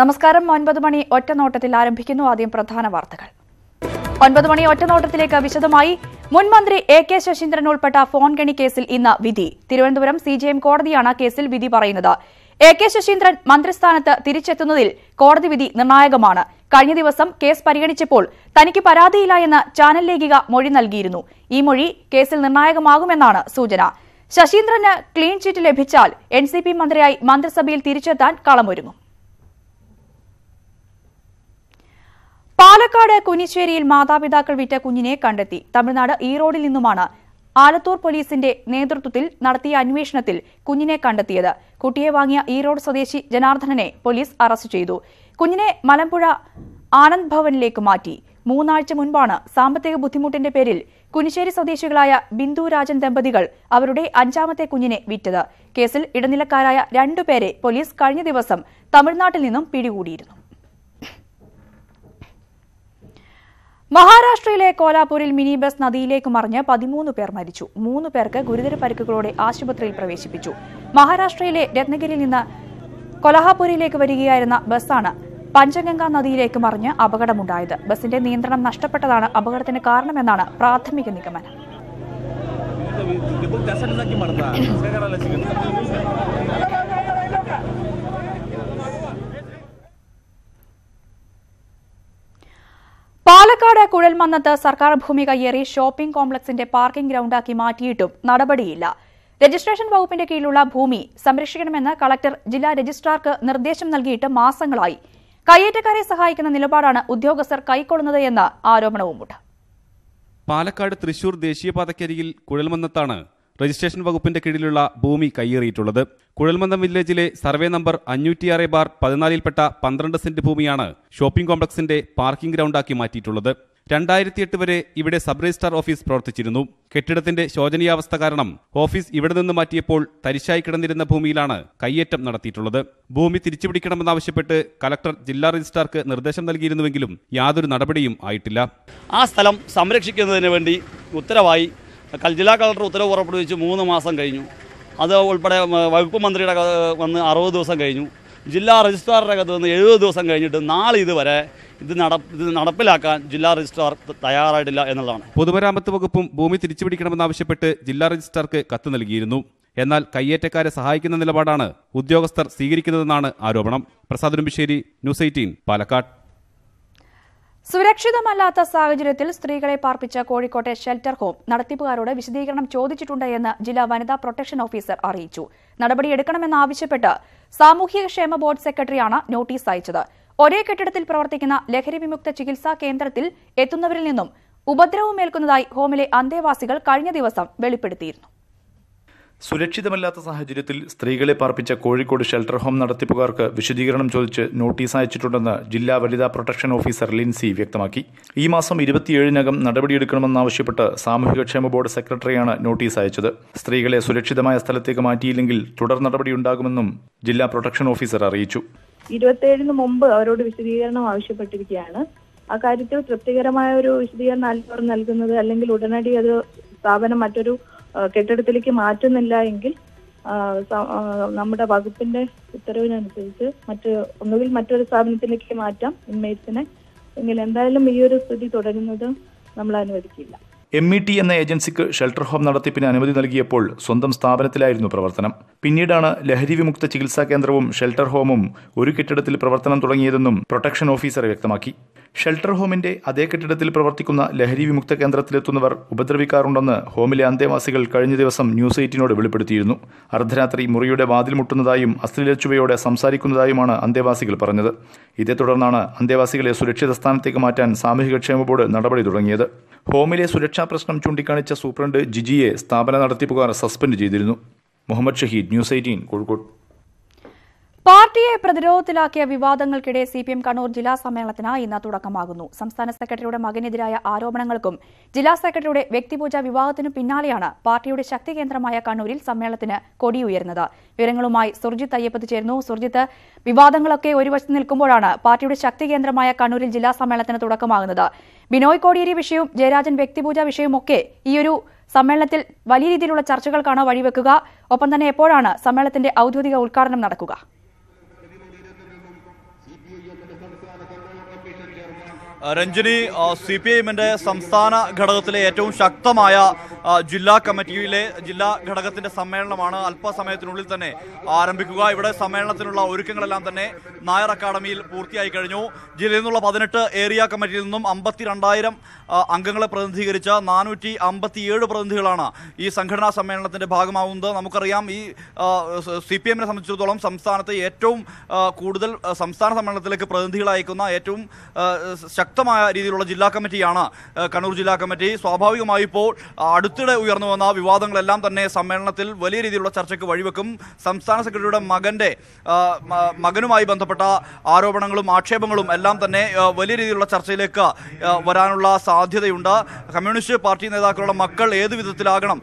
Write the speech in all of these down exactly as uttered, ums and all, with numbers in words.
നമസ്കാരം ഒൻപത് മണി ഒറ്റനോട്ടത്തിൽ ആരംഭിക്കുന്നു ആദ്യം പ്രധാന വാർത്തകൾ. ഒൻപത് മണി ഒറ്റനോട്ടത്തിലേക്ക് വിശദമായി. മുൻ മന്ത്രി എ കെ ശശീന്ദ്രൻ ഉൾപ്പെട്ട ഫോൺ കണി കേസിൽ ഇന്ന് വിധി. തിരുവനന്തപുരം സി ജെ എം കോടതിയാണ് കേസിൽ വിധി പറയുന്നത്. എ കെ ശശീന്ദ്രൻ മന്ത്രിസ്ഥാനത്ത് തിരിച്ചെത്തുന്നതിൽ കോടതി വിധി നിർണായകമാണ്. കഴിഞ്ഞ ദിവസം കേസ് പരിഗണിച്ചപ്പോൾ തനിക്ക് പരാതിയില്ല എന്ന് ചാനൽ ലേഖിക മൊഴി നൽകിയിരുന്നു. ഈ മൊഴി കേസിൽ നിർണായകമാകുമെന്നാണ് സൂചന. ശശീന്ദ്രന് ക്ലീൻ ചിറ്റ് ലഭിച്ചാൽ എൻ സി പി മന്ത്രിയായി മന്ത്രിസഭയിൽ തിരിച്ചെത്താൻ കളമൊരുങ്ങും. പാലക്കാട് കുനിശ്ശേരിയിൽ മാതാപിതാക്കൾ വിറ്റ കുഞ്ഞിനെ കണ്ടെത്തി. തമിഴ്നാട് ഈറോഡിൽ നിന്നുമാണ് ആലത്തൂർ പോലീസിന്റെ നേതൃത്വത്തിൽ നടത്തിയ അന്വേഷണത്തിൽ കുഞ്ഞിനെ കണ്ടെത്തിയത്. കുട്ടിയെ വാങ്ങിയ ഈറോഡ് സ്വദേശി ജനാർദ്ദനെ പോലീസ് അറസ്റ്റ് ചെയ്തു. കുഞ്ഞിനെ മലമ്പുഴ ആനന്ദ് ഭവനിലേക്ക് മാറ്റി. മൂന്നാഴ്ച മുൻപാണ് സാമ്പത്തിക ബുദ്ധിമുട്ടിന്റെ പേരിൽ കുനിശ്ശേരി സ്വദേശികളായ ബിന്ദു രാജൻ ദമ്പതികൾ അവരുടെ അഞ്ചാമത്തെ കുഞ്ഞിനെ വിറ്റത്. കേസിൽ ഇടനിലക്കാരായ രണ്ടുപേരെ പോലീസ് കഴിഞ്ഞ ദിവസം തമിഴ്നാട്ടിൽ നിന്നും പിടികൂടിയിരുന്നു. മഹാരാഷ്ട്രയിലെ കോലാപൂരിൽ മിനി ബസ് നദിയിലേക്ക് മറിഞ്ഞ് പതിമൂന്ന് പേർ മരിച്ചു. മൂന്ന് പേർക്ക് ഗുരുതര പരിക്കുകളോടെ ആശുപത്രിയിൽ പ്രവേശിപ്പിച്ചു. മഹാരാഷ്ട്രയിലെ രത്നഗിരിയിൽ നിന്ന് കൊലഹാപൂരിലേക്ക് വരികയായിരുന്ന ബസ്സാണ് പഞ്ചഗംഗാ നദിയിലേക്ക് മറിഞ്ഞ് അപകടമുണ്ടായത്. ബസിന്റെ നിയന്ത്രണം നഷ്ടപ്പെട്ടതാണ് അപകടത്തിന് കാരണമെന്നാണ് പ്രാഥമിക നിഗമനം. പാലക്കാട് കുഴൽമന്നത്ത് സർക്കാർ ഭൂമി കയ്യേറി ഷോപ്പിംഗ് കോംപ്ലക്സിന്റെ പാർക്കിംഗ് ഗ്രൌണ്ടാക്കി മാറ്റിയിട്ടും നടപടിയില്ല. രജിസ്ട്രേഷൻ വകുപ്പിന്റെ കീഴിലുള്ള ഭൂമി സംരക്ഷിക്കണമെന്ന് കളക്ടർ ജില്ലാ രജിസ്ട്രാർക്ക് നിർദ്ദേശം നൽകിയിട്ട് മാസങ്ങളായി. കയ്യേറ്റക്കാരെ സഹായിക്കുന്ന നിലപാടാണ് ഉദ്യോഗസ്ഥർ കൈക്കൊള്ളുന്നത് എന്ന ആരോപണവുമുണ്ട്. പാലക്കാട് തൃശൂർ ദേശീയപാതക്കരികിൽ കുഴൽമന്നത്താണ് രജിസ്ട്രേഷൻ വകുപ്പിന്റെ കീഴിലുള്ള ഭൂമി കയ്യേറിയിട്ടുള്ളത്. കുഴൽമന്ദം വില്ലേജിലെ സർവേ നമ്പർ അഞ്ഞൂറ്റിയാറ് ബാർ പതിനാലിൽപ്പെട്ട പന്ത്രണ്ട് സെന്റ് ഭൂമിയാണ് ഷോപ്പിംഗ് കോംപ്ലക്സിന്റെ പാർക്കിംഗ് ഗ്രൗണ്ടാക്കി മാറ്റിയിട്ടുള്ളത്. രണ്ടായിരത്തി എട്ട് വരെ ഇവിടെ സബ് രജിസ്ട്രാർ ഓഫീസ് പ്രവർത്തിച്ചിരുന്നു. കെട്ടിടത്തിന്റെ ശോചനീയാവസ്ഥ കാരണം ഓഫീസ് ഇവിടെ നിന്ന് മാറ്റിയപ്പോൾ തരിശായി കിടന്നിരുന്ന ഭൂമിയിലാണ് കയ്യേറ്റം നടത്തിയിട്ടുള്ളത്. ഭൂമി തിരിച്ചുപിടിക്കണമെന്നാവശ്യപ്പെട്ട് കലക്ടർ ജില്ലാ രജിസ്ട്രാർക്ക് നിർദ്ദേശം നൽകിയിരുന്നുവെങ്കിലും യാതൊരു നടപടിയും ആയിട്ടില്ല. ആ സ്ഥലം സംരക്ഷിക്കുന്നതിന് വേണ്ടി ഉത്തരവായി ജില്ലാ കളക്ടർ ഉത്തരവ് പുറപ്പെടുവിച്ച് മൂന്ന് മാസം കഴിഞ്ഞു. അത് ഉൾപ്പെടെ വകുപ്പ് മന്ത്രിയുടെ വന്ന് അറുപത് ദിവസം കഴിഞ്ഞു. ജില്ലാ രജിസ്ട്രാറുടെ അകത്ത് വന്ന് എഴുപത് ദിവസം കഴിഞ്ഞിട്ട് നാളെ ഇതുവരെ ഇത് നടപ്പിലാക്കാൻ ജില്ലാ രജിസ്ട്രാർ തയ്യാറായിട്ടില്ല എന്നുള്ളതാണ്. പൊതുമരാമത്ത് വകുപ്പും ഭൂമി തിരിച്ചുപിടിക്കണമെന്നാവശ്യപ്പെട്ട് ജില്ലാ രജിസ്ട്രാർക്ക് കത്ത് നൽകിയിരുന്നു. എന്നാൽ കയ്യേറ്റക്കാരെ സഹായിക്കുന്ന നിലപാടാണ് ഉദ്യോഗസ്ഥർ സ്വീകരിക്കുന്നതെന്നാണ് ആരോപണം. Prasad Urumbissery, news eighteen, Palakkad. സുരക്ഷിതമല്ലാത്ത സാഹചര്യത്തിൽ സ്ത്രീകളെ പാർപ്പിച്ച കോഴിക്കോട്ടെ ഷെൽട്ടർ ഹോം നടത്തിപ്പുകാരോട് വിശദീകരണം ചോദിച്ചിട്ടുണ്ട് എന്ന് ജില്ലാ വനിതാ പ്രൊട്ടക്ഷൻ ഓഫീസർ അറിയിച്ചു. നടപടിയെടുക്കണമെന്നാവശ്യപ്പെട്ട് സാമൂഹ്യക്ഷേമ ബോർഡ് സെക്രട്ടറിയാണ് നോട്ടീസ് അയച്ചത്. ഒരേ കെട്ടിടത്തിൽ പ്രവർത്തിക്കുന്ന ലഹരി വിമുക്ത ചികിത്സാ കേന്ദ്രത്തിൽ എത്തുന്നവരിൽ നിന്നും ഉപദ്രവമേൽക്കുന്നതായി ഹോമിലെ അന്തേവാസികൾ കഴിഞ്ഞ ദിവസം വെളിപ്പെടുത്തിയിരുന്നു. സുരക്ഷിതമല്ലാത്ത സാഹചര്യത്തിൽ സ്ത്രീകളെ പാർപ്പിച്ച കോഴിക്കോട് ഷെൽട്ടർ ഹോം നടത്തിപ്പുകാർക്ക് വിശദീകരണം ചോദിച്ച് നോട്ടീസ് അയച്ചിട്ടുണ്ടെന്ന് ജില്ലാ വനിതാ പ്രൊട്ടക്ഷൻ ഓഫീസർ ലിൻസി വ്യക്തമാക്കി. ഈ മാസം ഇരുപത്തിയേഴിനകം നടപടിയെടുക്കണമെന്നാവശ്യപ്പെട്ട് സാമൂഹികക്ഷേമ ബോർഡ് സെക്രട്ടറിയാണ് നോട്ടീസ് അയച്ചത്. സ്ത്രീകളെ സുരക്ഷിതമായ സ്ഥലത്തേക്ക് മാറ്റിയില്ലെങ്കിൽ തുടർ നടപടിയുണ്ടാകുമെന്നും ജില്ലാ പ്രൊട്ടക്ഷൻ ഓഫീസർ അറിയിച്ചു. ഇരുപത്തിയേഴിന് മുമ്പ് അവരോട് വിശദീകരണം ആവശ്യപ്പെട്ടിരിക്കുകയാണ്. ആ കാര്യത്തിൽ തൃപ്തികരമായ ഒരു വിശദീകരണം അവർ നൽകുന്നത് അല്ലെങ്കിൽ ഉടനടി അത് സ്ഥാപനം മറ്റൊരു കെട്ടിടത്തിലേക്ക് മാറ്റുന്നില്ല എങ്കിൽ നമ്മുടെ വകുപ്പിന്റെ ഉത്തരവിനനുസരിച്ച് മറ്റ് ഒന്നുകിൽ മറ്റൊരു സ്ഥാപനത്തിലേക്ക് മാറ്റാം ഇൻമേറ്റ്സിനെ. എങ്കിൽ എന്തായാലും ഈ ഒരു സ്ഥിതി തുടരുന്നത് നമ്മൾ അനുവദിക്കില്ല. എം ഇ ടി എന്ന ഏജൻസിക്ക് ഷെൽട്ടർ ഹോം നടത്തിപ്പിന് അനുമതി നൽകിയപ്പോൾ സ്വന്തം സ്ഥാപനത്തിലായിരുന്നു പ്രവർത്തനം. പിന്നീടാണ് ലഹരി വിമുക്ത ചികിത്സാ കേന്ദ്രവും ഷെൽട്ടർ ഹോമും ഒരു കെട്ടിടത്തിൽ പ്രവർത്തനം തുടങ്ങിയതെന്നും പ്രൊട്ടക്ഷൻ ഓഫീസർ വ്യക്തമാക്കി. ഷെൽട്ടർ ഹോമിന്റെ അതേ കെട്ടിടത്തിൽ പ്രവർത്തിക്കുന്ന ലഹരി വിമുക്ത കേന്ദ്രത്തിലെത്തുന്നവർ ഉപദ്രവിക്കാറുണ്ടെന്ന് ഹോമിലെ അന്തേവാസികൾ കഴിഞ്ഞ ദിവസം ന്യൂസ് എയ്റ്റീനോട് വെളിപ്പെടുത്തിയിരുന്നു. അർദ്ധരാത്രി മുറിയുടെ വാതിൽ മുട്ടുന്നതായും അശ്ലീലച്ചുവയോടെ സംസാരിക്കുന്നതായുമാണ് അന്തേവാസികൾ പറഞ്ഞത്. ഇതേ തുടർന്നാണ് അന്തേവാസികളെ സുരക്ഷിത സ്ഥാനത്തേക്ക് മാറ്റാൻ സാമൂഹികക്ഷേമ ബോർഡ് നടപടി തുടങ്ങിയത്. ഹോമിലെ സുരക്ഷാ പ്രശ്നം ചൂണ്ടിക്കാണിച്ച സൂപ്രണ്ട് ജിജിയെ സ്ഥാപന നടത്തിപ്പുകാർ സസ്പെൻഡ് ചെയ്തിരുന്നു. Muhammad Shaheed, news eighteen, Kozhikode. പാർട്ടിയെ പ്രതിരോധത്തിലാക്കിയ വിവാദങ്ങൾക്കിടെ സി പി എം കണ്ണൂർ ജില്ലാ സമ്മേളനത്തിന് ഇന്ന് തുടക്കമാകുന്നു. സംസ്ഥാന സെക്രട്ടറിയുടെ മകനെതിരായ ആരോപണങ്ങൾക്കും ജില്ലാ സെക്രട്ടറിയുടെ വ്യക്തിപൂജ വിവാദത്തിനു പിന്നാലെയാണ് പാർട്ടിയുടെ ശക്തി കേന്ദ്രമായ കണ്ണൂരിൽ സമ്മേളനത്തിന് കൊടിയുയർന്നത്. വിവരങ്ങളുമായി സുർജിത്ത് അയ്യപ്പത്ത് ചേരുന്നു. സുർജിത്ത്, വിവാദങ്ങളൊക്കെ ഒരു വശത്ത് നിൽക്കുമ്പോഴാണ് പാർട്ടിയുടെ ശക്തി കേന്ദ്രമായ കണ്ണൂരിൽ ജില്ലാ സമ്മേളനത്തിന് തുടക്കമാകുന്നത്. ബിനോയ് കോടിയേരി വിഷയവും ജയരാജൻ വ്യക്തിപൂജ വിഷയവുമൊക്കെ ഈയൊരു സമ്മേളനത്തിൽ വലിയ രീതിയിലുള്ള ചർച്ചകൾക്കാണ് വഴിവെക്കുക. ഒപ്പം തന്നെ എപ്പോഴാണ് സമ്മേളനത്തിന്റെ ഔദ്യോഗിക ഉദ്ഘാടനം നടക്കുക? Ranjini, C P M and Samstana Gadatle, Etum Shaktamaya, Jilla Kamatile, Jilla Gadagat in the Samaramana, Alpa Samatulitane, Arambikuga, Samaratula, Urikan Lantane, Nair Academy, Purtia Icarino, Jilinula Padaneta, Area Kamatinum, Ambati Randairam, Angangala Pranthiricha, Nanuti, Ambati Yedo Pranthilana, E. Sankana Samarathan, Bagamunda, Namukariam, E. C P M and Samchudolam, Samstana, Etum, Kudel, Samstana Samarataka Pranthila Icona, Etum, Shak. Jilla Committeeana, Kannur Jilla Committee, Swabhavikamaayippol, Aduttide Uyarnu Vanna, Vivadangalam Thanne, Sammelanathil, Valiya Reethiyilula Charchakku Vazhivekkum, Samsthana Secretary-yude Magante, Maganumaayi Bandhappetta, Aaropanangalum, Aakshepangalum, Ellam Thanne, Valiya Reethiyilula Charchayilekku, Varanulla Sadhyatayundu, Communist Party Nethaakkalude Makkal, Ethu Vithathilaganam,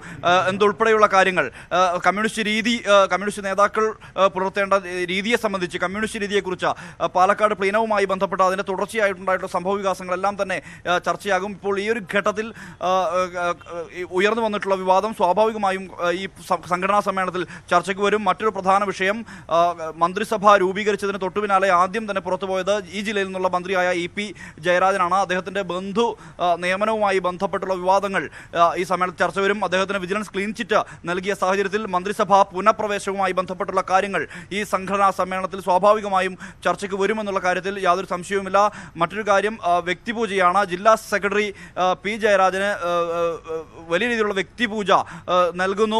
Entulppeyulla Karyangal, Communist Reethi, Communist Nethaakal, Pularthenda Reethiye Sambandhichu, Communist Reethiyekkurichu, Palakkad Plenavumaayi Bandhappetta, Athinte തുടർച്ചയായിട്ടുണ്ടായിട്ടുള്ള സംഭവ വികാസങ്ങളെല്ലാം തന്നെ ചർച്ചയാകും. ഇപ്പോൾ ഈ ഒരു ഘട്ടത്തിൽ ഉയർന്നു വന്നിട്ടുള്ള വിവാദം സ്വാഭാവികമായും ഈ സംഘടനാ സമ്മേളനത്തിൽ ചർച്ചയ്ക്ക് വരും. മറ്റൊരു പ്രധാന വിഷയം മന്ത്രിസഭ രൂപീകരിച്ചതിന് തൊട്ടുപിന്നാലെ ആദ്യം തന്നെ പുറത്തുപോയത് ഈ ജില്ലയിൽ നിന്നുള്ള മന്ത്രിയായ ഇ പി ജയരാജനാണ്. അദ്ദേഹത്തിൻ്റെ ബന്ധു നിയമനവുമായി ബന്ധപ്പെട്ടുള്ള വിവാദങ്ങൾ ഈ സമ്മേളനത്തിൽ ചർച്ച വരും. അദ്ദേഹത്തിന് വിജിലൻസ് ക്ലീൻ ചിറ്റ് നൽകിയ സാഹചര്യത്തിൽ മന്ത്രിസഭ പുനഃപ്രവേശവുമായി ബന്ധപ്പെട്ടുള്ള കാര്യങ്ങൾ ഈ സംഘടനാ സമ്മേളനത്തിൽ സ്വാഭാവികമായും ചർച്ചയ്ക്ക് വരുമെന്നുള്ള കാര്യത്തിൽ യാതൊരു സംശയവുമില്ല. മറ്റൊരു കാര്യം വ്യക്തിപൂജയാണ്. ജില്ലാ സെക്രട്ടറി പി ജയരാജന് വലിയ രീതിയിലുള്ള വ്യക്തിപൂജ നൽകുന്നു.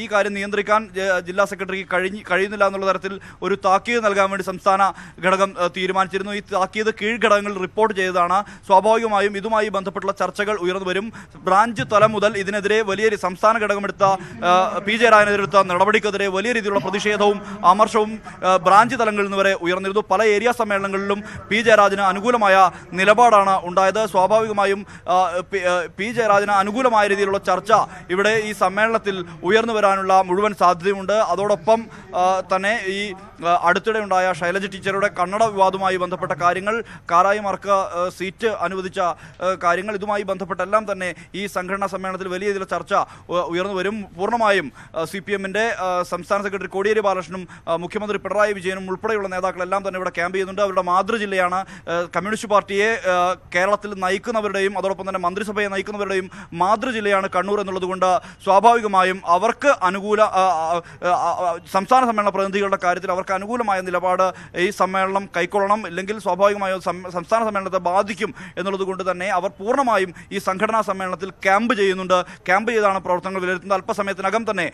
ഈ കാര്യം നിയന്ത്രിക്കാൻ ജില്ലാ സെക്രട്ടറിക്ക് കഴി കഴിയുന്നില്ല എന്നുള്ള തരത്തിൽ ഒരു താക്കീത് നൽകാൻ വേണ്ടി സംസ്ഥാന ഘടകം തീരുമാനിച്ചിരുന്നു. ഈ താക്കീത് കീഴ്ഘടകങ്ങൾ റിപ്പോർട്ട് ചെയ്തതാണ്. സ്വാഭാവികമായും ഇതുമായി ബന്ധപ്പെട്ടുള്ള ചർച്ചകൾ ഉയർന്നു വരും. ബ്രാഞ്ച് തലം മുതൽ ഇതിനെതിരെ വലിയ സംസ്ഥാന ഘടകമെടുത്ത പി ജയരാജനെതിരെടുത്ത നടപടിക്കെതിരെ വലിയ രീതിയിലുള്ള പ്രതിഷേധവും അമർഷവും ബ്രാഞ്ച് തലങ്ങളിൽ നിന്ന് വരെ ഉയർന്നിരുന്നു. പല ഏരിയ സമ്മേളനങ്ങളിലും പി ജയരാജന് അനുകൂലമായ നിലപാടാണ് ഉണ്ടായത്. സ്വാഭാവികമായും പി ജയരാജന് അനുകൂലമായ രീതിയിലുള്ള ചർച്ച ഇവിടെ ഈ സമ്മേളനത്തിൽ ഉയർന്നു വരാനുള്ള മുഴുവൻ സാധ്യതയുണ്ട്. അതോടൊപ്പം തന്നെ ഈ അടുത്തിടെ ഉണ്ടായ ശൈലജ ടീച്ചറുടെ കന്നഡ വിവാദവുമായി ബന്ധപ്പെട്ട കാര്യങ്ങൾ, കാരായിമാർക്ക് സീറ്റ് അനുവദിച്ച കാര്യങ്ങൾ, ഇതുമായി ബന്ധപ്പെട്ടെല്ലാം തന്നെ ഈ സംഘടനാ സമ്മേളനത്തിൽ വലിയ രീതിയിലുള്ള ചർച്ച ഉയർന്നു വരും. പൂർണ്ണമായും സി പി എമ്മിൻ്റെ സംസ്ഥാന സെക്രട്ടറി കോടിയേരി ബാലകൃഷ്ണനും മുഖ്യമന്ത്രി പിണറായി വിജയനും ഉൾപ്പെടെയുള്ള നേതാക്കളെല്ലാം തന്നെ ഇവിടെ ക്യാമ്പ് ചെയ്യുന്നുണ്ട്. അവരുടെ മാതൃജില്ലയാണ്. കമ്മ്യൂണിസ്റ്റ് പാർട്ടിയെ കേരളത്തിൽ നയിക്കുന്നവരുടെയും അതോടൊപ്പം തന്നെ മന്ത്രിസഭയെ നയിക്കുന്നവരുടെയും മാതൃജില്ലയാണ് കണ്ണൂർ എന്നുള്ളതുകൊണ്ട് സ്വാഭാവികമായും അവർക്ക് അനുകൂല സംസ്ഥാന സമ്മേളന പ്രതിനിധികളുടെ കാര്യത്തിൽ അവർക്ക് അനുകൂലമായ നിലപാട് ഈ സമ്മേളനം കൈക്കൊള്ളണം, ഇല്ലെങ്കിൽ സ്വാഭാവികമായും സംസ്ഥാന സമ്മേളനത്തെ ബാധിക്കും എന്നുള്ളതുകൊണ്ട് തന്നെ അവർ പൂർണ്ണമായും ഈ സംഘടനാ സമ്മേളനത്തിൽ ക്യാമ്പ് ചെയ്യുന്നുണ്ട്. ക്യാമ്പ് ചെയ്താണ് പ്രവർത്തനങ്ങൾ വിലയിരുത്തുന്നത്. അല്പസമയത്തിനകം തന്നെ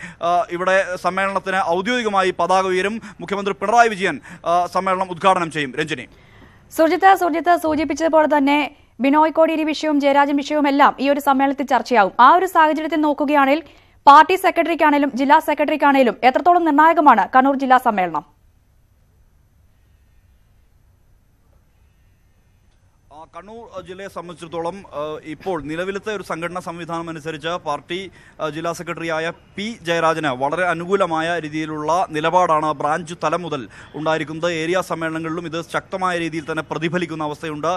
ഇവിടെ സമ്മേളനത്തിന് ഔദ്യോഗികമായി പതാക ഉയരും. മുഖ്യമന്ത്രി പിണറായി വിജയൻ സമ്മേളനം ഉദ്ഘാടനം ചെയ്യും. രഞ്ജിനി, സുജിത്ത് സുജിത്ത് സൂചിപ്പിച്ചതുപോലെ തന്നെ ബിനോയ് കോടിയേരി വിഷയവും ജയരാജൻ വിഷയവും എല്ലാം ഈ ഒരു സമ്മേളനത്തിൽ ചർച്ചയാകും. ആ ഒരു സാഹചര്യത്തിൽ നോക്കുകയാണെങ്കിൽ പാർട്ടി സെക്രട്ടറിക്കാണേലും ജില്ലാ സെക്രട്ടറിക്കാണേലും എത്രത്തോളം നിർണായകമാണ് കണ്ണൂർ ജില്ലാ സമ്മേളനം? കണ്ണൂർ ജില്ലയെ സംബന്ധിച്ചിടത്തോളം ഇപ്പോൾ നിലവിലത്തെ ഒരു സംഘടനാ സംവിധാനം അനുസരിച്ച് പാർട്ടി ജില്ലാ സെക്രട്ടറിയായ പി ജയരാജന് വളരെ അനുകൂലമായ രീതിയിലുള്ള നിലപാടാണ് ബ്രാഞ്ച് തലം മുതൽ ഉണ്ടായിരിക്കുന്നത്. ഏരിയ സമ്മേളനങ്ങളിലും ഇത് ശക്തമായ രീതിയിൽ തന്നെ പ്രതിഫലിക്കുന്ന അവസ്ഥയുണ്ട്.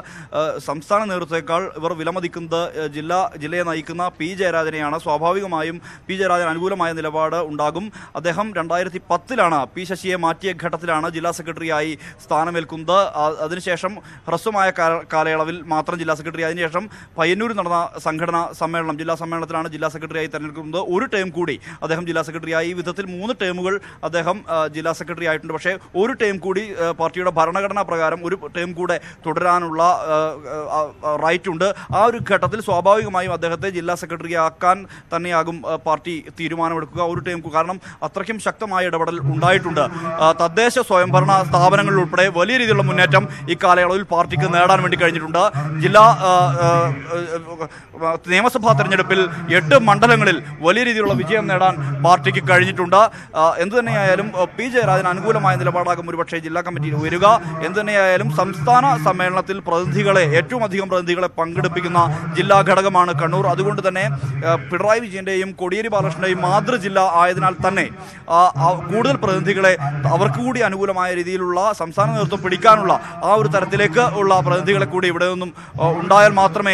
സംസ്ഥാന നേതൃത്വത്തേക്കാൾ ഇവർ വിലമതിക്കുന്നത് ജില്ലാ ജില്ലയെ നയിക്കുന്ന പി ജയരാജനെയാണ്. സ്വാഭാവികമായും പി ജയരാജന് അനുകൂലമായ നിലപാട് ഉണ്ടാകും. അദ്ദേഹം രണ്ടായിരത്തി പത്തിലാണ് പി ശശിയെ മാറ്റിയ ഘട്ടത്തിലാണ് ജില്ലാ സെക്രട്ടറിയായി സ്ഥാനമേൽക്കുന്നത്. അതിനുശേഷം ഹ്രസ്വമായ കാലയളവ് ിൽ മാത്രം ജില്ലാ സെക്രട്ടറി, അതിനുശേഷം പയ്യന്നൂരിൽ നടന്ന സംഘടനാ സമ്മേളനം ജില്ലാ സമ്മേളനത്തിലാണ് ജില്ലാ സെക്രട്ടറിയായി തെരഞ്ഞെടുക്കുന്നത്. ഒരു ടേം കൂടി അദ്ദേഹം ജില്ലാ സെക്രട്ടറിയായി. ഈ വിധത്തിൽ മൂന്ന് ടേമുകൾ അദ്ദേഹം ജില്ലാ സെക്രട്ടറി ആയിട്ടുണ്ട്. പക്ഷേ ഒരു ടേം കൂടി പാർട്ടിയുടെ ഭരണഘടനാ പ്രകാരം ഒരു ടേം കൂടെ തുടരാനുള്ള റൈറ്റ് ഉണ്ട്. ആ ഒരു ഘട്ടത്തിൽ സ്വാഭാവികമായും അദ്ദേഹത്തെ ജില്ലാ സെക്രട്ടറി ആക്കാൻ തന്നെയാകും പാർട്ടി തീരുമാനമെടുക്കുക. ഒരു ടേം, കാരണം അത്രയ്ക്കും ശക്തമായ ഇടപെടൽ ഉണ്ടായിട്ടുണ്ട്. തദ്ദേശ സ്വയംഭരണ സ്ഥാപനങ്ങളിലുൾപ്പെടെ വലിയ രീതിയിലുള്ള മുന്നേറ്റം ഇക്കാലയളവിൽ പാർട്ടിക്ക് നേടാൻ വേണ്ടി കഴിഞ്ഞിട്ടുണ്ട്. ജില്ലാ നിയമസഭാ തെരഞ്ഞെടുപ്പിൽ എട്ട് മണ്ഡലങ്ങളിൽ വലിയ രീതിയിലുള്ള വിജയം നേടാൻ പാർട്ടിക്ക് കഴിഞ്ഞിട്ടുണ്ട്. എന്തുതന്നെയായാലും പി ജയരാജന് അനുകൂലമായ നിലപാടാകും ഒരുപക്ഷെ ജില്ലാ കമ്മിറ്റിയിൽ ഉയരുക. എന്തുതന്നെയായാലും സംസ്ഥാന സമ്മേളനത്തിൽ പ്രതിനിധികളെ, ഏറ്റവും അധികം പ്രതിനിധികളെ പങ്കെടുപ്പിക്കുന്ന ജില്ലാ ഘടകമാണ് കണ്ണൂർ. അതുകൊണ്ട് തന്നെ പിണറായി വിജയൻ്റെയും കോടിയേരി ബാലകൃഷ്ണൻ്റെയും മാതൃജില്ല ആയതിനാൽ തന്നെ കൂടുതൽ പ്രതിനിധികളെ അവർക്ക് കൂടി അനുകൂലമായ രീതിയിലുള്ള സംസ്ഥാന നേതൃത്വം പിടിക്കാനുള്ള ആ ഒരു തരത്തിലേക്ക് ഉള്ള പ്രതിനിധികളെ കൂടി ഇവിടെ നിന്നും ഉണ്ടായാൽ മാത്രമേ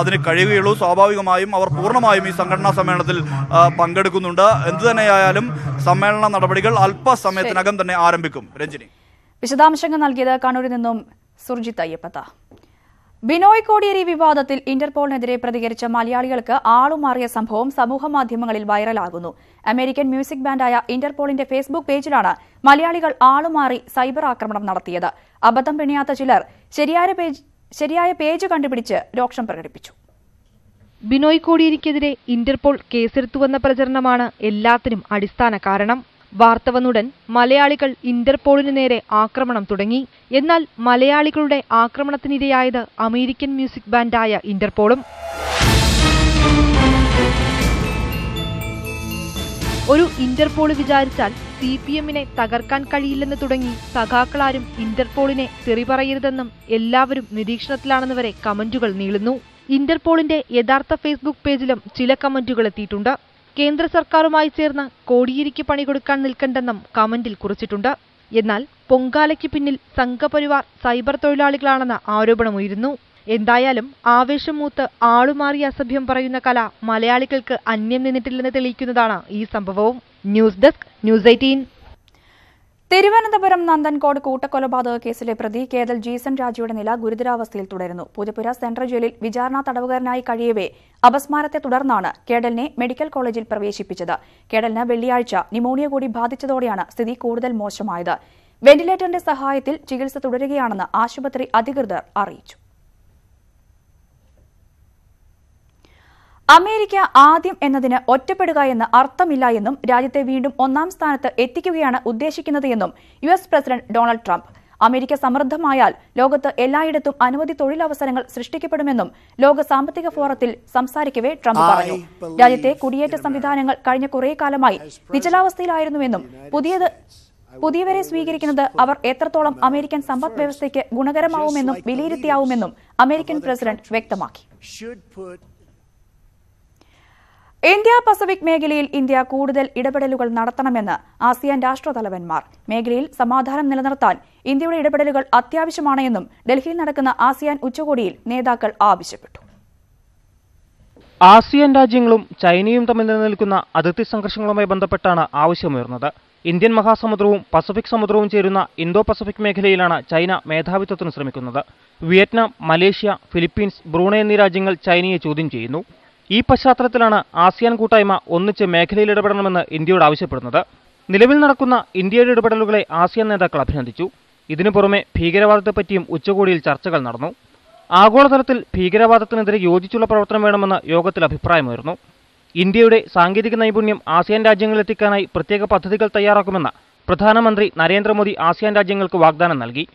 അതിന് കഴിയുകയുള്ളൂ. സ്വാഭാവികമായും അവർ പൂർണ്ണമായും ഈ സംഘടനാ സമ്മേളനത്തിൽ പങ്കെടുക്കുന്നുണ്ട്. എന്തു തന്നെയായാലും സമ്മേളന നടപടികൾ അല്പസമയത്തിനകം തന്നെ ആരംഭിക്കും. രഞ്ജിനി, വിശദാംശങ്ങൾ നൽകിയത് കണ്ണൂരിൽ നിന്നും Surjit അയ്യപ്പത. Benoy Kodiyeri Vivadathil Interpol Nedire Pratikaricha Malayalikal Aalumaariya Sambhavam Samuha Madhyamangalil Viral Agunu. American music band Aya Interpolinte Facebook page-ilana Malayalikal Aalumaari Cyber Akramanam Nadathiyathu. Abatham Piniyatha Chilar Sheriyaya page Sheriyaya page Kandupidichu Roksham Prakatipichu. Benoy Kodiyerikkedire Interpol Keseduthu venna Pracharnamanu Ellathinum Adisthana Karanam. വാർത്തവന്നുടൻ മലയാളികൾ ഇന്റർപോളിന് നേരെ ആക്രമണം തുടങ്ങി. എന്നാൽ മലയാളികളുടെ ആക്രമണത്തിനിരയായത് American music ബാൻഡായ ഇന്റർപോളും. ഒരു Interpol വിചാരിച്ചാൽ സിപിഎമ്മിനെ തകർക്കാൻ കഴിയില്ലെന്ന് തുടങ്ങി സഖാക്കളാരും ഇന്റർപോളിനെ തെറിപറയരുതെന്നും എല്ലാവരും നിരീക്ഷണത്തിലാണെന്ന് വരെ കമന്റുകൾ നീളുന്നു. ഇന്റർപോളിന്റെ യഥാർത്ഥ ഫേസ്ബുക്ക് പേജിലും ചില കമന്റുകൾ എത്തിയിട്ടുണ്ട്. Kendra Sarkarumai Serna, Kodiyerikku Panikodukan Nilkandennum, Commentil Kurichittundu. Ennal, Pongalakku Pinnil, Sanghaparivar, Cyber Thozhilalikalaanenna, Aaropanam Uyirunnu. Enthaayalum, Aavesham Moothu, Aalumaariya Asabhyam Parayunna Kala, Malayalikkalkku, Annam Ninnittillennu Theliyikkunnathaanu, ee Sambhavavum. News Desk, News eighteen. Thiruvananthapuram Nanthancode കൂട്ടക്കൊലപാതക കേസിലെ പ്രതി കേതൽ ജീസൻ രാജയുടെ നില ഗുരുതരാവസ്ഥയിൽ തുടരുന്നു. പുതുപ്പുര central ജയിലിൽ വിചാരണ തടവുകാരനായി കഴിയവേ അപസ്മാരത്തെ തുടർന്നാണ് കേടലിനെ medical കോളേജിൽ പ്രവേശിപ്പിച്ചത്. കേടലിന് വെള്ളിയാഴ്ച ന്യൂമോണിയ കൂടി ബാധിച്ചതോടെയാണ് സ്ഥിതി കൂടുതൽ മോശമായത്. വെന്റിലേറ്ററിന്റെ സഹായത്തിൽ ചികിത്സ തുടരുകയാണെന്ന് ആശുപത്രി അധികൃതർ അറിയിച്ചു. അമേരിക്ക ആദ്യം എന്നതിന് ഒറ്റപ്പെടുക എന്ന് അർത്ഥമില്ല എന്നും രാജ്യത്തെ വീണ്ടും ഒന്നാം സ്ഥാനത്ത് എത്തിക്കുകയാണ് ഉദ്ദേശിക്കുന്നത് എന്നും U S president Donald Trump. America സമൃദ്ധമായാൽ ലോകത്ത് എല്ലായിടത്തും അനവധി തൊഴിലവസരങ്ങൾ സൃഷ്ടിക്കപ്പെടുമെന്നും ലോക സാമ്പത്തിക ഫോറത്തിൽ സംസാരിക്കവേ ട്രംപ് പറഞ്ഞു. രാജ്യത്തെ കുടിയേറ്റ സംവിധാനങ്ങൾ കഴിഞ്ഞ കുറേ കാലമായി നിശ്ചലാവസ്ഥയിലായിരുന്നുവെന്നും പുതിയത് പുതിയവരെ സ്വീകരിക്കുന്നത് അവർ എത്രത്തോളം അമേരിക്കൻ സമ്പദ് വ്യവസ്ഥയ്ക്ക് ഗുണകരമാവുമെന്നും വിലയിരുത്തിയാവുമെന്നും അമേരിക്കൻ പ്രസിഡന്റ് വ്യക്തമാക്കി. ഇന്ത്യ പസഫിക് മേഖലയിൽ ഇന്ത്യ കൂടുതൽ ഇടപെടലുകൾ നടത്തണമെന്ന് ആസിയാൻ രാഷ്ട്രതലവന്മാർ. മേഖലയിൽ സമാധാനം നിലനിർത്താൻ ഇന്ത്യയുടെ ഇടപെടലുകൾ അത്യാവശ്യമാണ് എന്നും ഡൽഹിയിൽ നടക്കുന്ന ആസിയാൻ ഉച്ചകോടിയിൽ നേതാക്കൾ ആവശ്യപ്പെട്ടു. ആസിയാൻ രാജ്യങ്ങളും ചൈനയും തമ്മിൽ നിലനിൽക്കുന്ന അതിർത്തി സംഘർഷങ്ങളുമായി ബന്ധപ്പെട്ടാണ് ആവശ്യമുയർന്നത്. ഇന്ത്യൻ മഹാസമുദ്രവും പസഫിക് സമുദ്രവും ചേരുന്ന ഇന്തോ പസഫിക് മേഖലയിലാണ് ചൈന മേധാവിത്വത്തിന് ശ്രമിക്കുന്നത്. വിയറ്റ്നാം, മലേഷ്യ, ഫിലിപ്പീൻസ്, ബ്രൂണൈ എന്നീ രാജ്യങ്ങൾ ചൈനയെ ചോദ്യം ചെയ്യുന്നു. ഈ പശ്ചാത്തലത്തിലാണ് ആസിയാൻ കൂട്ടായ്മ ഒന്നിച്ച് മേഖലയിൽ ഇടപെടണമെന്ന് ഇന്ത്യയോട് ആവശ്യപ്പെടുന്നത്. നിലവിൽ നടക്കുന്ന ഇന്ത്യയുടെ ഇടപെടലുകളെ ആസിയാൻ നേതാക്കൾ അഭിനന്ദിച്ചു. ഇതിനു പുറമെ ഭീകരവാദത്തെപ്പറ്റിയും ഉച്ചകോടിയിൽ ചർച്ചകൾ നടന്നു. ആഗോളതലത്തിൽ ഭീകരവാദത്തിനെതിരെ യോജിച്ചുള്ള പ്രവർത്തനം വേണമെന്ന് യോഗത്തിൽ അഭിപ്രായമായിരുന്നു. ഇന്ത്യയുടെ സാങ്കേതിക നൈപുണ്യം ആസിയാൻ രാജ്യങ്ങളിലെത്തിക്കാനായി പ്രത്യേക പദ്ധതികൾ തയ്യാറാക്കുമെന്ന് പ്രധാനമന്ത്രി നരേന്ദ്രമോദി ആസിയാൻ രാജ്യങ്ങൾക്ക് വാഗ്ദാനം നൽകി.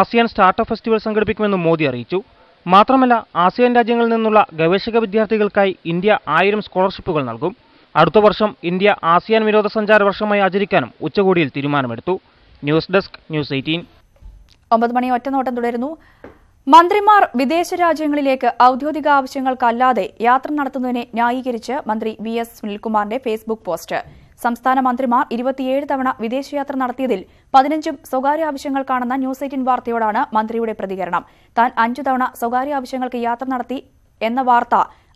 ആസിയാൻ സ്റ്റാർട്ടപ്പ് ഫെസ്റ്റിവൽ സംഘടിപ്പിക്കുമെന്നും മോദി അറിയിച്ചു. മാത്രമല്ല, ആസിയാൻ രാജ്യങ്ങളിൽ നിന്നുള്ള ഗവേഷക വിദ്യാർത്ഥികൾക്കായി ഇന്ത്യ ആയിരം സ്കോളർഷിപ്പുകൾ നൽകും. അടുത്ത വർഷം ഇന്ത്യ ആസിയാൻ വിനോദസഞ്ചാര വർഷമായി ആചരിക്കാനും ഉച്ചകോടിയിൽ തീരുമാനമെടുത്തു. News desk news eighteen. ഒമ്പത് മണി ഒറ്റനോട്ടം തുടരുന്നു. മന്ത്രിമാർ വിദേശ രാജ്യങ്ങളിലേക്ക് ഔദ്യോഗിക ആവശ്യങ്ങൾക്കല്ലാതെ യാത്ര നടത്തുന്നതിനെ ന്യായീകരിച്ച് മന്ത്രി വി എസ് സുനിൽകുമാറിന്റെ ഫേസ്ബുക്ക് പോസ്റ്റ്. സംസ്ഥാന മന്ത്രിമാർ ഇരുപത്തിയേഴ് തവണ വിദേശയാത്ര നടത്തിയതിൽ പതിനഞ്ചും സ്വകാര്യ ആവശ്യങ്ങൾക്കാണെന്ന ന്യൂസ് എയ്റ്റീൻ വാർത്തയോടാണ് മന്ത്രിയുടെ പ്രതികരണം. താൻ അഞ്ചു തവണ സ്വകാര്യ ആവശ്യങ്ങൾക്ക് യാത്ര നടത്തി എന്ന വാർത്ത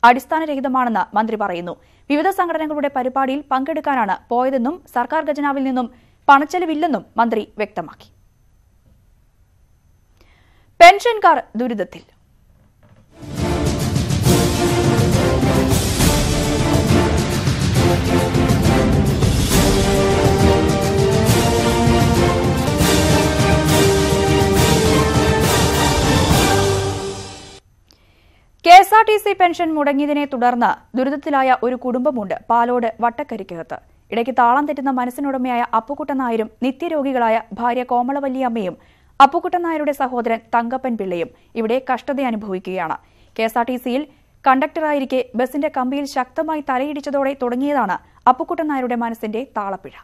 അടിസ്ഥാനരഹിതമാണെന്ന് മന്ത്രി പറയുന്നു. വിവിധ സംഘടനകളുടെ പരിപാടിയിൽ പങ്കെടുക്കാനാണ് പോയതെന്നും സർക്കാർ ഖജനാവിൽ നിന്നും പണച്ചെലവില്ലെന്നും മന്ത്രി വ്യക്തമാക്കി. പെൻഷൻകാർ ദുരിതത്തിൽ. K S R T C pension മുടങ്ങിയതിനെ തുടർന്ന് ദുരിതത്തിലായ ഒരു കുടുംബമുണ്ട് പാലോട് വട്ടക്കരിക്കകത്ത്. ഇടയ്ക്ക് താളം തെറ്റുന്ന മനസ്സിനുടമയായ അപ്പുക്കുട്ടൻ നായരും നിത്യരോഗികളായ ഭാര്യ കോമളവല്ലിയമ്മയും അപ്പുക്കുട്ടൻ നായരുടെ സഹോദരൻ തങ്കപ്പൻ പിള്ളയും ഇവിടെ കഷ്ടതയനുഭവിക്കുകയാണ്. കെ എസ് ആർ ടി സിയിൽ കണ്ടക്ടറായിരിക്കെ ബസിന്റെ കമ്പിയിൽ ശക്തമായി തലയിടിച്ചതോടെ തുടങ്ങിയതാണ് അപ്പുക്കുട്ടൻ നായരുടെ മനസ്സിന്റെ താളപ്പിഴ.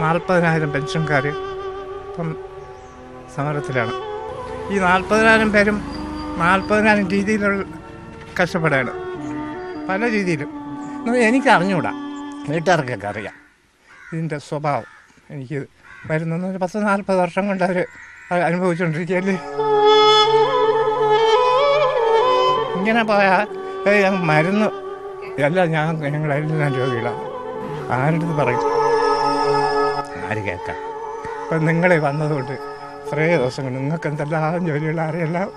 നാൽപ്പതിനായിരം പെൻഷൻകാർ ഇപ്പം സമരത്തിലാണ്. ഈ നാൽപ്പതിനായിരം പേരും നാൽപ്പതിനായിരം രീതിയിലുള്ള കഷ്ടപ്പെടുകയാണ്, പല രീതിയിലും. എനിക്ക് അറിഞ്ഞുകൂടാ, വീട്ടുകാർക്കൊക്കെ അറിയാം ഇതിൻ്റെ സ്വഭാവം. എനിക്ക് വരുന്ന ഒരു പത്ത് നാൽപ്പത് വർഷം കൊണ്ട് അവർ അനുഭവിച്ചുകൊണ്ടിരിക്കുകയല്ലേ. ഇങ്ങനെ പോയാൽ മരുന്ന് എല്ലാം ഞാൻ ഞങ്ങളെല്ലാം രോഗികളാണ്. ആരുടെ പറയും ആര് കേൾക്കാം. ഇപ്പം നിങ്ങൾ വന്നതുകൊണ്ട് കുറേ ദിവസങ്ങൾ നിങ്ങൾക്ക് എന്തെല്ലാം ജോലിയുള്ള ആരെയെല്ലാം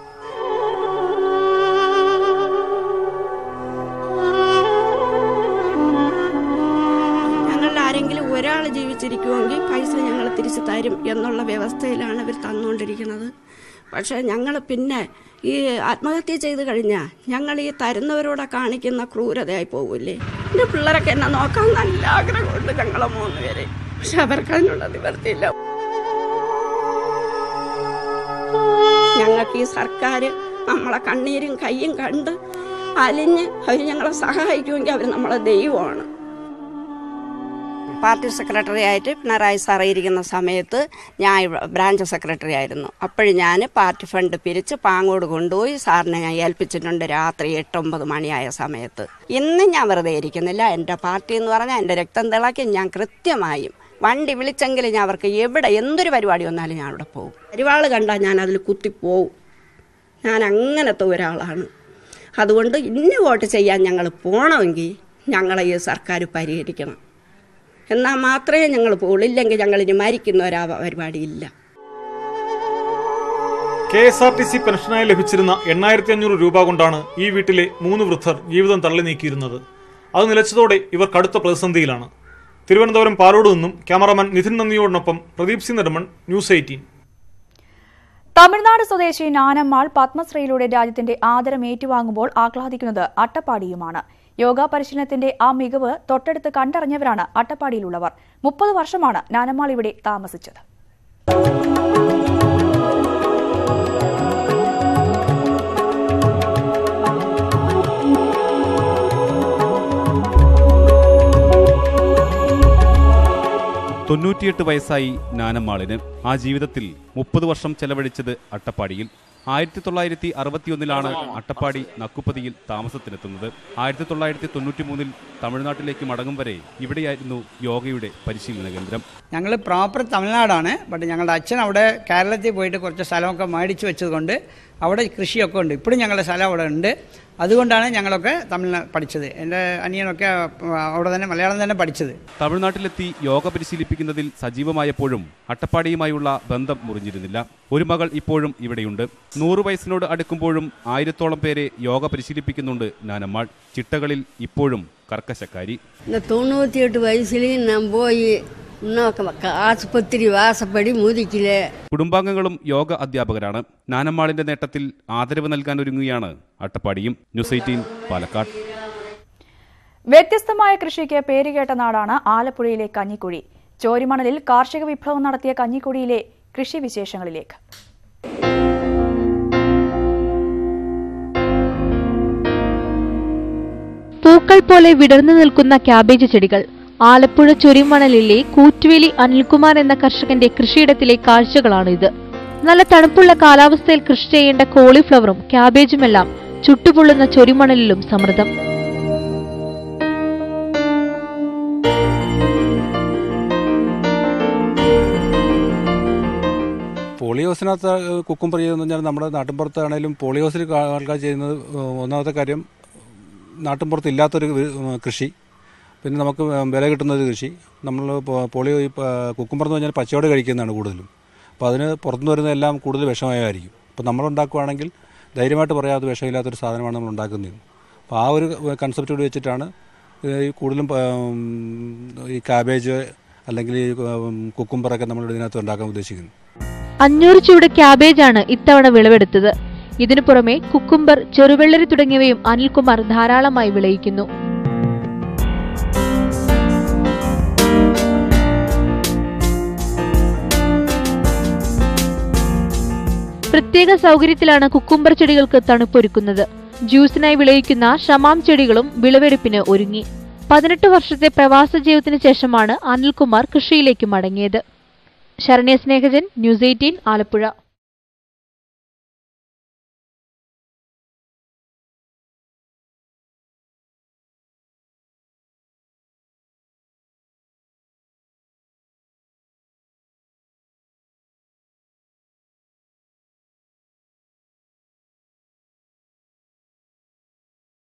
ഒരാൾ ജീവിച്ചിരിക്കുമെങ്കിൽ പൈസ ഞങ്ങൾ തിരിച്ചു തരും എന്നുള്ള വ്യവസ്ഥയിലാണ് ഇവർ തന്നുകൊണ്ടിരിക്കുന്നത്. പക്ഷേ ഞങ്ങൾ പിന്നെ ഈ ആത്മഹത്യ ചെയ്ത് കഴിഞ്ഞാൽ ഞങ്ങൾ ഈ തരുന്നവരോടെ കാണിക്കുന്ന ക്രൂരതയായി പോകില്ലേ? എൻ്റെ പിള്ളേരൊക്കെ എന്നെ നോക്കാൻ നല്ല ആഗ്രഹമുണ്ട്, ഞങ്ങളെ മൂന്ന് പേരെ. പക്ഷെ അവർക്ക് അതിനുള്ള നിവർത്തിയില്ല. ഞങ്ങൾക്ക് ഈ സർക്കാർ നമ്മളെ കണ്ണീരും കയ്യും കണ്ട് അലിഞ്ഞ് അവർ ഞങ്ങളെ സഹായിക്കുമെങ്കിൽ അവർ നമ്മളെ ദൈവമാണ്. പാർട്ടി സെക്രട്ടറി ആയിട്ട് പിണറായി സാറേ ഇരിക്കുന്ന സമയത്ത് ഞാൻ ബ്രാഞ്ച് സെക്രട്ടറി ആയിരുന്നു. അപ്പോഴും ഞാൻ പാർട്ടി ഫണ്ട് പിരിച്ച് പാങ്ങോട് കൊണ്ടുപോയി സാറിനെ ഞാൻ ഏൽപ്പിച്ചിട്ടുണ്ട്, രാത്രി എട്ടൊമ്പത് മണിയായ സമയത്ത്. ഇന്നും ഞാൻ വെറുതെ ഇരിക്കുന്നില്ല. എൻ്റെ പാർട്ടി എന്ന് പറഞ്ഞാൽ എൻ്റെ രക്തം തിളക്കി ഞാൻ കൃത്യമായും വണ്ടി വിളിച്ചെങ്കിൽ ഞാൻ അവർക്ക് എവിടെ എന്തൊരു പരിപാടി വന്നാലും ഞാൻ അവിടെ പോകും. പരിപാടി കണ്ടാൽ ഞാൻ അതിൽ കുത്തിപ്പോവും. ഞാൻ അങ്ങനത്തെ ഒരാളാണ്. അതുകൊണ്ട് ഇന്ന് വോട്ട് ചെയ്യാൻ ഞങ്ങൾ പോകണമെങ്കിൽ ഞങ്ങളെ ഈ സർക്കാർ പരിഹരിക്കണം, എന്നാൽ മാത്രമേ ഞങ്ങൾ പോകുള്ളൂ. ഇല്ലെങ്കിൽ ഞങ്ങൾ ഇനി മരിക്കുന്ന ഒരാ പരിപാടിയില്ല. K S R T C പെൻഷനായി ലഭിച്ചിരുന്ന എണ്ണായിരത്തി അഞ്ഞൂറ് രൂപ കൊണ്ടാണ് ഈ വീട്ടിലെ മൂന്ന് വൃദ്ധർ ജീവിതം തള്ളി നീക്കിയിരുന്നത്. അത് നിലച്ചതോടെ ഇവർ കടുത്ത പ്രതിസന്ധിയിലാണ്. തിരുവനന്തപുരം പാലോട് നിന്നും ക്യാമറാമാൻ നിധിൻ നന്ദിയോടൊപ്പം Pradeep C Nirman, news eighteen. Tamil Nadu സ്വദേശി നാനമ്മാൾ പത്മശ്രീയിലൂടെ രാജ്യത്തിന്റെ ആദരം ഏറ്റുവാങ്ങുമ്പോൾ ആഹ്ലാദിക്കുന്നത് അട്ടപ്പാടിയുമാണ്. യോഗ പരിശീലനത്തിന്റെ ആ മികവ് തൊട്ടടുത്ത് കണ്ടറിഞ്ഞവരാണ് അട്ടപ്പാടിയിലുള്ളവർ. മുപ്പത് വർഷമാണ് നാനമ്മാൾ ഇവിടെ താമസിച്ചത്. തൊണ്ണൂറ്റിയെട്ട് വയസ്സായി നാനമ്മാളിന്. ആ ജീവിതത്തിൽ മുപ്പത് വർഷം ചെലവഴിച്ചത് അട്ടപ്പാടിയിൽ. ആയിരത്തി തൊള്ളായിരത്തി അറുപത്തിയൊന്നിലാണ് അട്ടപ്പാടി നക്കുപ്പതിയിൽ താമസത്തിനെത്തുന്നത്. ആയിരത്തി തൊള്ളായിരത്തി തൊണ്ണൂറ്റി മൂന്നിൽ തമിഴ്നാട്ടിലേക്ക് മടങ്ങും വരെ ഇവിടെയായിരുന്നു യോഗയുടെ പരിശീലന കേന്ദ്രം. ഞങ്ങൾ പ്രോപ്പർ തമിഴ്നാടാണ്. ബട്ട് ഞങ്ങളുടെ അച്ഛൻ അവിടെ കേരളത്തിൽ പോയിട്ട് കുറച്ച് സ്ഥലമൊക്കെ മേടിച്ചു വെച്ചതുകൊണ്ട് അവിടെ കൃഷിയൊക്കെ ഉണ്ട്. ഇപ്പോഴും ഞങ്ങളുടെ സ്ഥലം അവിടെ ഉണ്ട്. അതുകൊണ്ടാണ് ഞങ്ങളൊക്കെ തമിഴ് പഠിച്ചത്. എൻ്റെ അനിയനൊക്കെ അവിടെ തന്നെ മലയാളം തന്നെ പഠിച്ചത്. തമിഴ്നാട്ടിലെത്തി യോഗ പരിശീലിപ്പിക്കുന്നതിൽ സജീവമായപ്പോഴും അട്ടപ്പാടിയുമായുള്ള ബന്ധം മുറിഞ്ഞിരുന്നില്ല. ഒരു മകൾ ഇപ്പോഴും ഇവിടെയുണ്ട്. നൂറ് വയസ്സിനോട് അടുക്കുമ്പോഴും ആയിരത്തോളം പേരെ യോഗ പരിശീലിപ്പിക്കുന്നുണ്ട് നാനമ്മാൾ. ചിട്ടകളിൽ ഇപ്പോഴും കർക്കശക്കാരി. തൊണ്ണൂറ്റിയെട്ട് വയസ്സിൽ ഞാൻ പോയി ആശുപത്രി വാസപ്പടി മുതിക്കില്ല. കുടുംബാംഗങ്ങളും യോഗ അധ്യാപകരാണ്. നാനമ്മാളിന്റെ നേട്ടത്തിൽ ആദരവ് നൽകാനൊരുങ്ങുകയാണ് അട്ടപ്പാടിയും. News eighteen Palakkad. വ്യത്യസ്തമായ കൃഷിക്ക് പേരുകേട്ട നാടാണ് ആലപ്പുഴയിലെ കഞ്ഞിക്കുഴി. ചോരിമണലിൽ കാർഷിക വിപ്ലവം നടത്തിയ കഞ്ഞിക്കുഴിയിലെ കൃഷി വിശേഷങ്ങളിലേക്ക്. പൂക്കൾ പോലെ വിടർന്നു നിൽക്കുന്ന ക്യാബേജ് ചെടികൾ. ആലപ്പുഴ ചൊരിമണലിലെ കൂറ്റുവേലി അനിൽകുമാർ എന്ന കർഷകന്റെ കൃഷിയിടത്തിലെ കാഴ്ചകളാണിത്. നല്ല തണുപ്പുള്ള കാലാവസ്ഥയിൽ കൃഷി ചെയ്യേണ്ട കോളിഫ്ലവറും ക്യാബേജുമെല്ലാം ചുട്ടുപൊള്ളുന്ന ചൊരിമണലിലും സമൃദ്ധം. പോളിയോസിനകത്ത് കുക്കുംബർ ചെയ്തെന്ന് പറഞ്ഞാൽ നമ്മുടെ നാട്ടിൻപുറത്താണെങ്കിലും പോളിയോസിൽ ആൾക്കാർ ചെയ്യുന്നത് ഒന്നാമത്തെ കാര്യം നാട്ടിൻപുറത്ത് ഇല്ലാത്തൊരു കൃഷി, പിന്നെ നമുക്ക് വില കിട്ടുന്നൊരു കൃഷി. നമ്മൾ പോളിയോ ഈ കുക്കുംബർ എന്ന് പറഞ്ഞാൽ പച്ചയോടെ കഴിക്കുന്നതാണ് കൂടുതലും. അപ്പോൾ അതിന് പുറത്തുനിന്ന് വരുന്നതെല്ലാം കൂടുതൽ വിഷമയമായിരിക്കും. അപ്പോൾ നമ്മളുണ്ടാക്കുകയാണെങ്കിൽ ധൈര്യമായിട്ട് പറയാം അത് വിഷമില്ലാത്തൊരു സാധനമാണ് നമ്മൾ ഉണ്ടാക്കുന്നത്. അപ്പോൾ ആ ഒരു കൺസെപ്റ്റോട് വെച്ചിട്ടാണ് ഈ കൂടുതലും ഈ കാബേജ് അല്ലെങ്കിൽ ഈ കുക്കുംബറൊക്കെ നമ്മൾ ഇതിനകത്ത് ഉണ്ടാക്കാൻ ഉദ്ദേശിക്കുന്നത്. അഞ്ഞൂറ് ചൂട് ക്യാബേജാണ് ഇത്തവണ വിളവെടുത്തത്. ഇതിനു പുറമെ കുക്കുംബർ, ചെറുവെള്ളരി തുടങ്ങിയവയും അനിൽകുമാർ ധാരാളമായി വിളയിക്കുന്നു. പ്രത്യേക സൗകര്യത്തിലാണ് കുക്കുംബർ ചെടികൾക്ക് തണുപ്പൊരുക്കുന്നത്. ജ്യൂസിനായി വിളയിക്കുന്ന ഷമാം ചെടികളും വിളവെടുപ്പിന് ഒരുങ്ങി. പതിനെട്ട് വർഷത്തെ പ്രവാസ ജീവിതത്തിന് ശേഷമാണ് അനിൽകുമാർ കൃഷിയിലേക്ക് മടങ്ങിയത്. Saranya Snehajan, news eighteen Alappuzha.